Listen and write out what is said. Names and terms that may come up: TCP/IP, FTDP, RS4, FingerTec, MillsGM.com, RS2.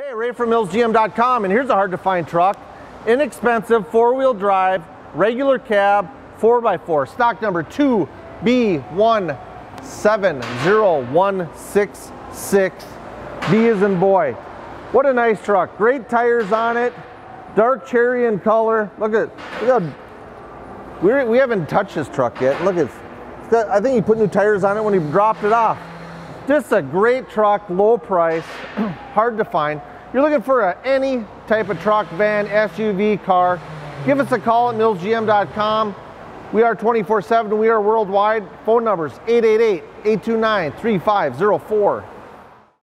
Hey, Ray from MillsGM.com, and here's a hard to find truck. Inexpensive, four-wheel drive, regular cab, 4x4, stock number 2B170166, B as in boy. What a nice truck, great tires on it, dark cherry in color. Look at it, we haven't touched this truck yet. Look at it, I think he put new tires on it when he dropped it off. Just a great truck, low price, hard to find. You're looking for any type of truck, van, SUV, car, give us a call at millsgm.com. We are 24/7, we are worldwide. Phone numbers, 888-829-3504.